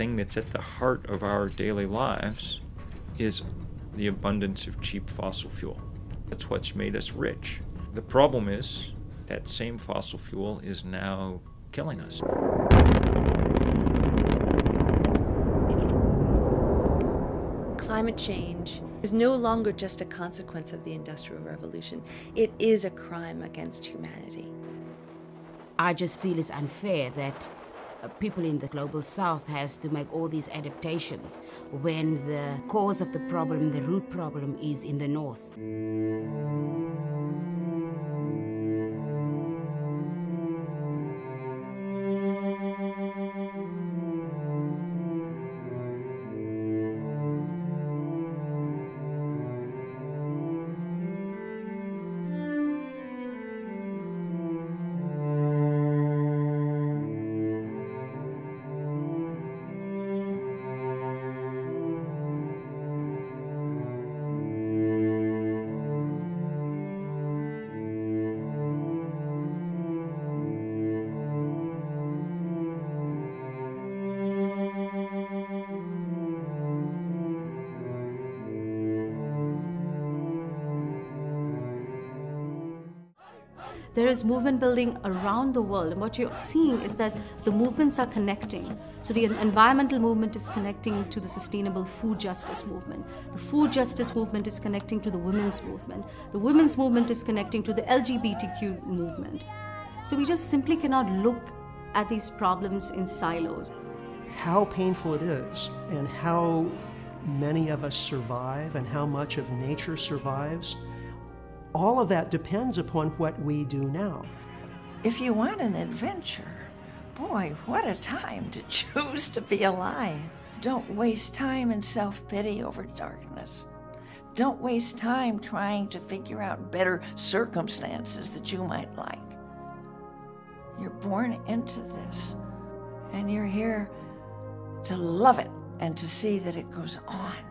thing that's at the heart of our daily lives is the abundance of cheap fossil fuel. That's what's made us rich. The problem is that same fossil fuel is now killing us. Climate change is no longer just a consequence of the Industrial Revolution. It is a crime against humanity. I just feel it's unfair that people in the Global South has to make all these adaptations when the cause of the problem, the root problem, is in the North. There is movement building around the world, and what you're seeing is that the movements are connecting. So the environmental movement is connecting to the sustainable food justice movement. The food justice movement is connecting to the women's movement. The women's movement is connecting to the LGBTQ movement. So we just simply cannot look at these problems in silos. How painful it is, and how many of us survive, and how much of nature survives, all of that depends upon what we do now. If you want an adventure, boy, what a time to choose to be alive. Don't waste time in self-pity over darkness. Don't waste time trying to figure out better circumstances that you might like. You're born into this, and you're here to love it and to see that it goes on.